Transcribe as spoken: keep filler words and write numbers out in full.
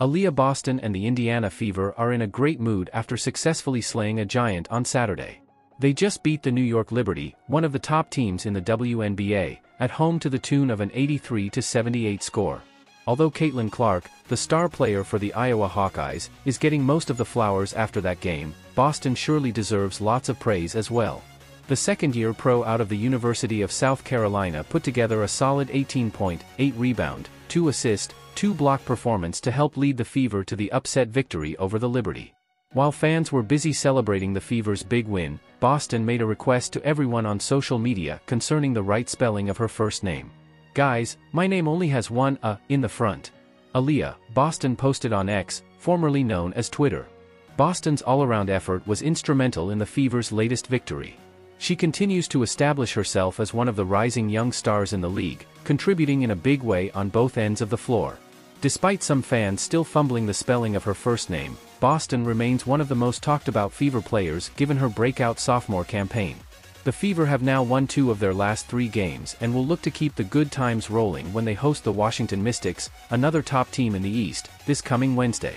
Aliyah Boston and the Indiana Fever are in a great mood after successfully slaying a giant on Saturday. They just beat the New York Liberty, one of the top teams in the W N B A, at home to the tune of an eighty-three to seventy-eight score. Although Caitlin Clark, the star player for the Iowa Hawkeyes, is getting most of the flowers after that game, Boston surely deserves lots of praise as well. The second-year pro out of the University of South Carolina put together a solid eighteen point eight rebound, two assist, two block performance to help lead the Fever to the upset victory over the Liberty. While fans were busy celebrating the Fever's big win, Boston made a request to everyone on social media concerning the right spelling of her first name. "Guys, my name only has one A in the front." Aliyah Boston posted on X, formerly known as Twitter. Boston's all-around effort was instrumental in the Fever's latest victory. She continues to establish herself as one of the rising young stars in the league, contributing in a big way on both ends of the floor. Despite some fans still fumbling the spelling of her first name, Boston remains one of the most talked-about Fever players given her breakout sophomore campaign. The Fever have now won two of their last three games and will look to keep the good times rolling when they host the Washington Mystics, another top team in the East, this coming Wednesday.